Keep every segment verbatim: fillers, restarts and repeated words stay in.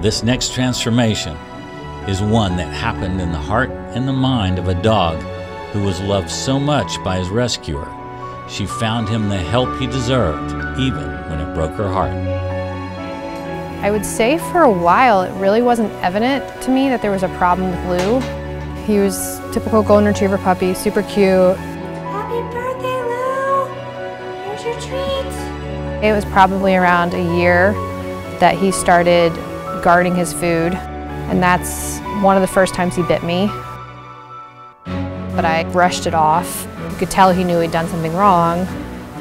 This next transformation is one that happened in the heart and the mind of a dog who was loved so much by his rescuer. She found him the help he deserved, even when it broke her heart. I would say for a while it really wasn't evident to me that there was a problem with Lou. He was a typical golden retriever puppy, super cute. Happy birthday, Lou! Here's your treat! It was probably around a year that he started guarding his food, and that's one of the first times he bit me. But I brushed it off. You could tell he knew he'd done something wrong.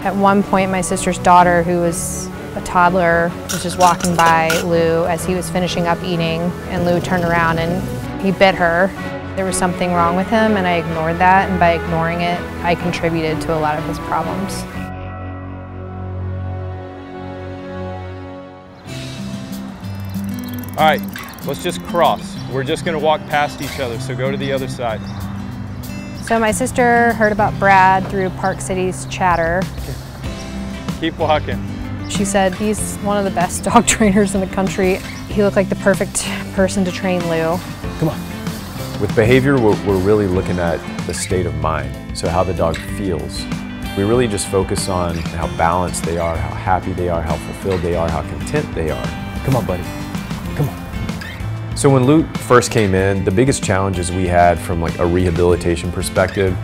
At one point, my sister's daughter, who was a toddler, was just walking by Lou as he was finishing up eating, and Lou turned around and he bit her. There was something wrong with him, and I ignored that, and by ignoring it, I contributed to a lot of his problems. All right, let's just cross. We're just gonna walk past each other, so go to the other side. So my sister heard about Brad through Park City's chatter. Keep walking. She said he's one of the best dog trainers in the country. He looked like the perfect person to train Lou. Come on. With behavior, we're, we're really looking at the state of mind, so how the dog feels. We really just focus on how balanced they are, how happy they are, how fulfilled they are, how content they are. Come on, buddy. Come on. So when Lou first came in, the biggest challenges we had from like a rehabilitation perspective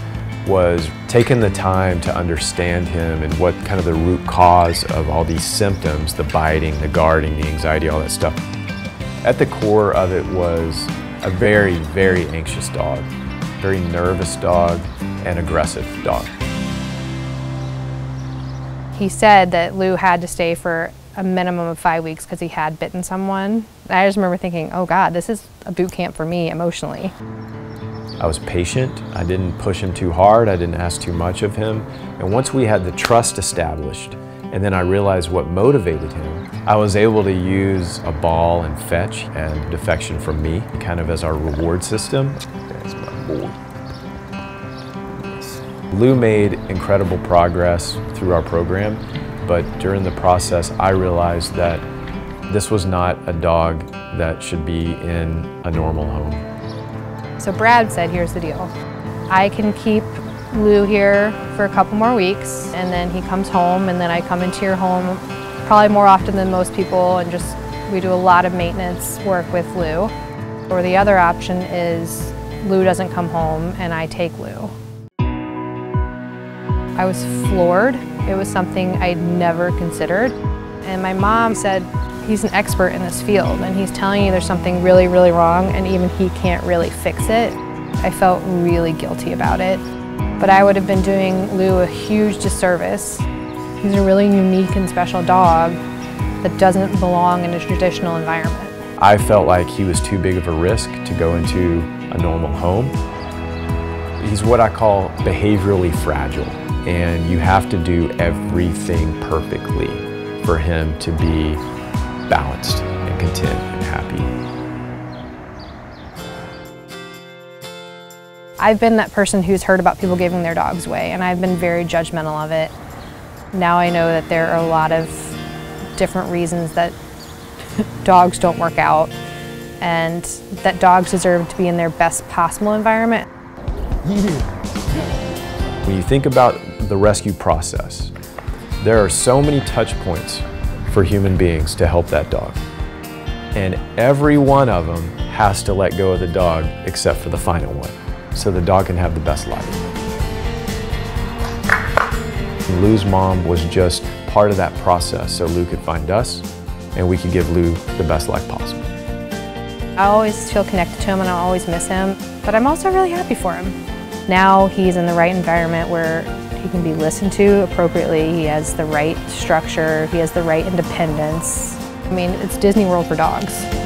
was taking the time to understand him and what kind of the root cause of all these symptoms, the biting, the guarding, the anxiety, all that stuff. At the core of it was a very, very anxious dog, very nervous dog, and aggressive dog. He said that Lou had to stay for a minimum of five weeks because he had bitten someone. I just remember thinking, oh God, this is a boot camp for me emotionally. I was patient. I didn't push him too hard. I didn't ask too much of him. And once we had the trust established, and then I realized what motivated him, I was able to use a ball and fetch and affection from me kind of as our reward system. There's my boy. Lou made incredible progress through our program. But during the process, I realized that this was not a dog that should be in a normal home. So Brad said, here's the deal. I can keep Lou here for a couple more weeks, and then he comes home, and then I come into your home probably more often than most people, and just we do a lot of maintenance work with Lou. Or the other option is Lou doesn't come home, and I take Lou. I was floored. It was something I'd never considered. And my mom said, he's an expert in this field, and he's telling you there's something really, really wrong, and even he can't really fix it. I felt really guilty about it. But I would have been doing Lou a huge disservice. He's a really unique and special dog that doesn't belong in a traditional environment. I felt like he was too big of a risk to go into a normal home. He's what I call behaviorally fragile. And you have to do everything perfectly for him to be balanced and content and happy. I've been that person who's heard about people giving their dogs away, and I've been very judgmental of it. Now I know that there are a lot of different reasons that dogs don't work out, and that dogs deserve to be in their best possible environment. When you think about the rescue process, there are so many touch points for human beings to help that dog. And every one of them has to let go of the dog except for the final one, so the dog can have the best life. Lou's mom was just part of that process so Lou could find us and we could give Lou the best life possible. I always feel connected to him and I always miss him, but I'm also really happy for him. Now he's in the right environment where he can be listened to appropriately, he has the right structure, he has the right independence. I mean, it's Disney World for dogs.